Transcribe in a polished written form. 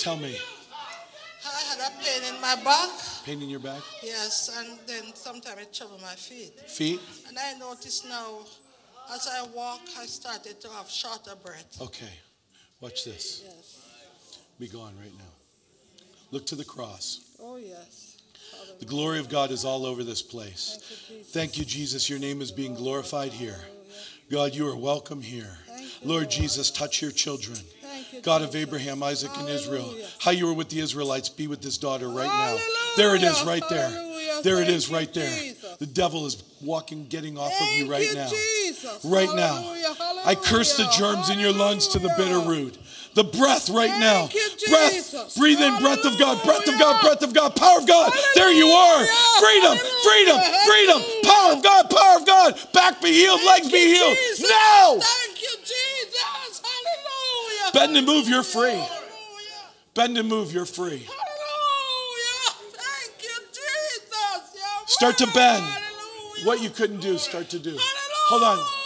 Tell me. I had a pain in my back. Pain in your back? Yes, and then sometimes it troubled my feet. Feet? And I noticed now, as I walk, I started to have shorter breath. Okay. Watch this. Yes. Be gone right now. Look to the cross. Oh, yes. The glory of God is all over this place. Thank you, Jesus. Thank you, Jesus. Your name is being glorified here. God, you are welcome here. Lord Jesus, touch your children. God of Abraham, Isaac, and Israel, how you were with the Israelites, be with this daughter right now. There it is right there. There it is right there. The devil is walking, getting off of you right now. Right now. I curse the germs in your lungs to the bitter root. The breath right now. Breath. Breathe in. Breath of God. Breath of God. Breath of God. Power of God. There you are. Freedom. Freedom. Freedom. Power of God. Power of God. Back be healed. Legs be healed. Now. Bend and move, you're free. Hallelujah. Bend and move, you're free. Hallelujah. Thank you, Jesus. Start to bend. Hallelujah. What you couldn't do, start to do. Hallelujah. Hold on.